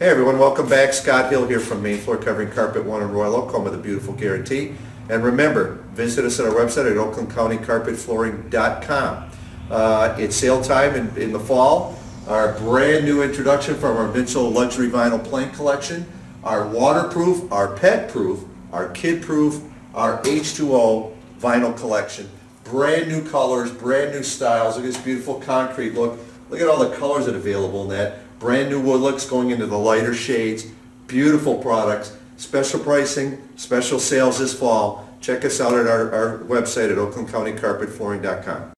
Hey everyone, welcome back. Scott Hill here from Main Floor Covering Carpet One in Royal Oak, home of the Beautiful Guarantee. And remember, visit us at our website at OaklandCountyCarpetFlooring.com. It's sale time in the fall. Our brand new introduction from our Invincible Luxury Vinyl Plank Collection. Our waterproof, our pet proof, our kid proof, our H2O vinyl collection. Brand new colors, brand new styles. Look at this beautiful concrete look. Look at all the colors that are available in that. Brand new wood looks going into the lighter shades. Beautiful products. Special pricing, special sales this fall. Check us out at our website at OaklandCountyCarpetFlooring.com.